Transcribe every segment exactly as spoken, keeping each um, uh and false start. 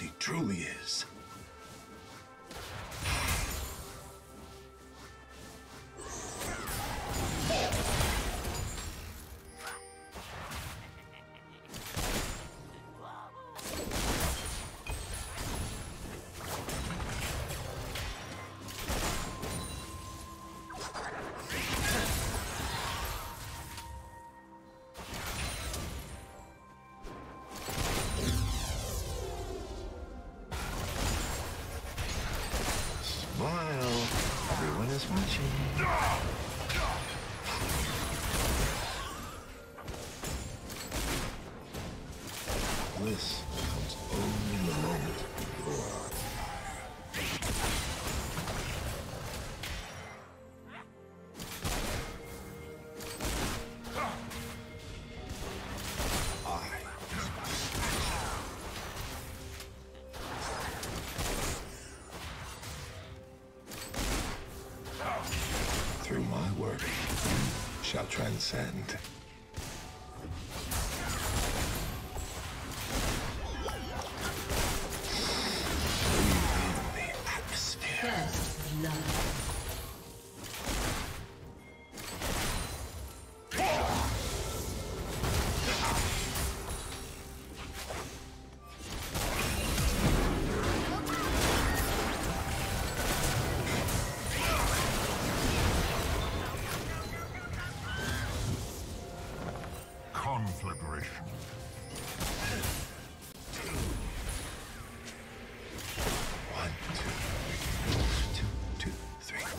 reality truly is. This comes only in the moment you are. I, through my work, shall transcend. Conflagration. One, two, two, two, three.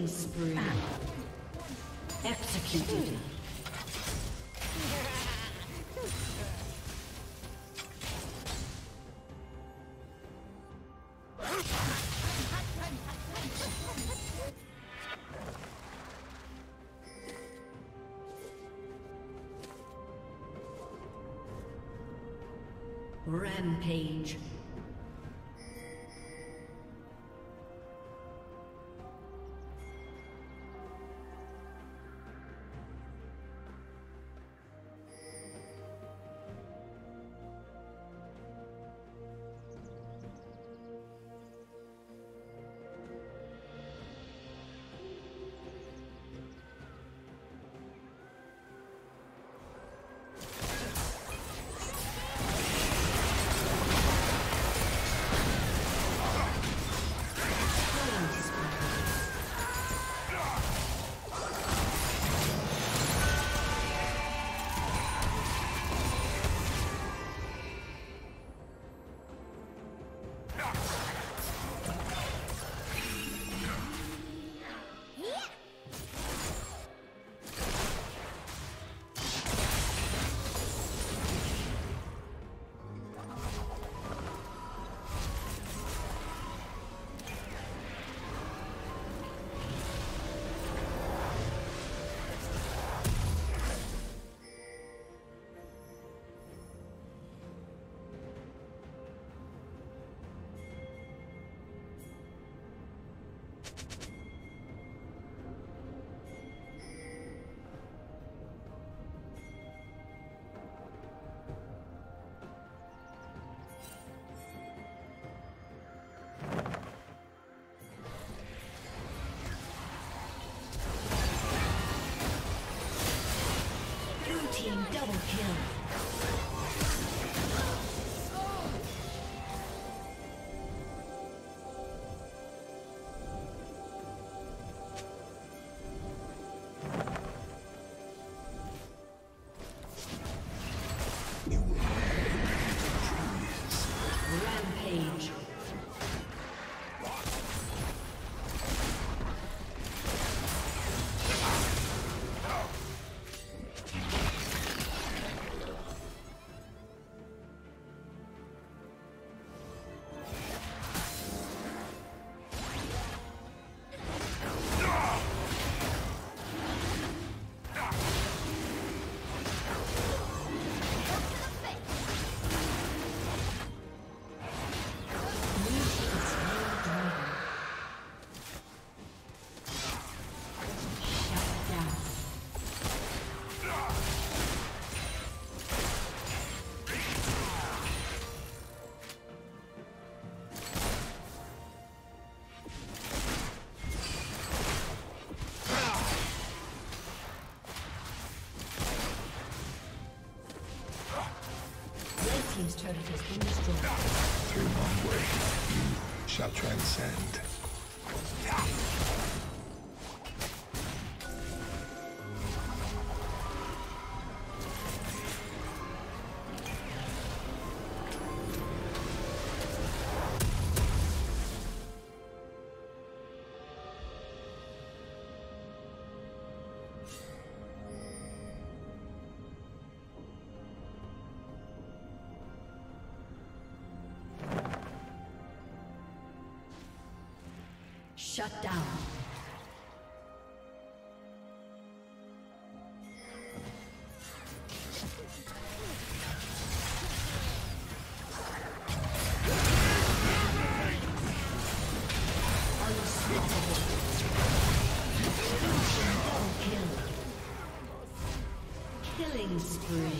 Killing spree. Executed. Rampage. Double kill. Turret has been destroyed. Through my way, you shall transcend. Shut down. Unstoppable. Killing spree.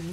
Blue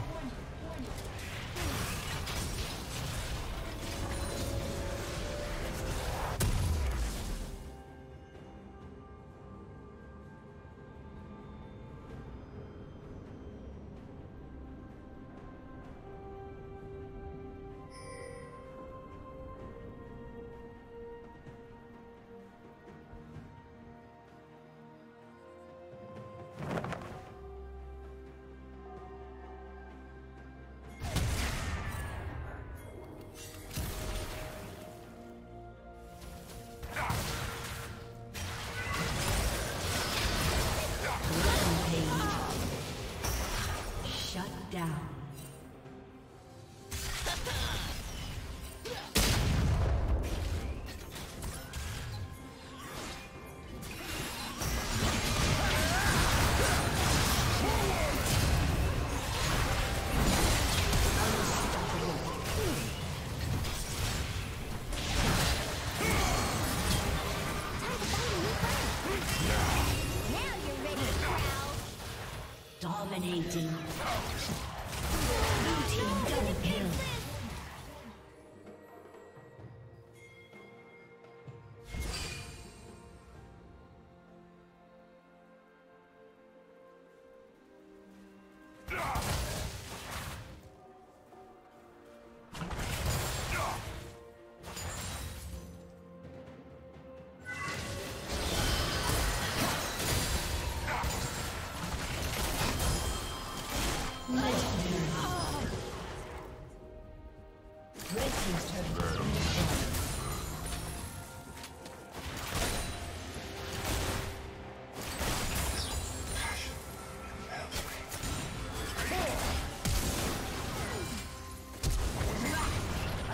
Dominating. Blue team double kill.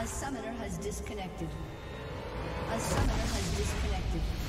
Summoner has disconnected. A summoner has disconnected.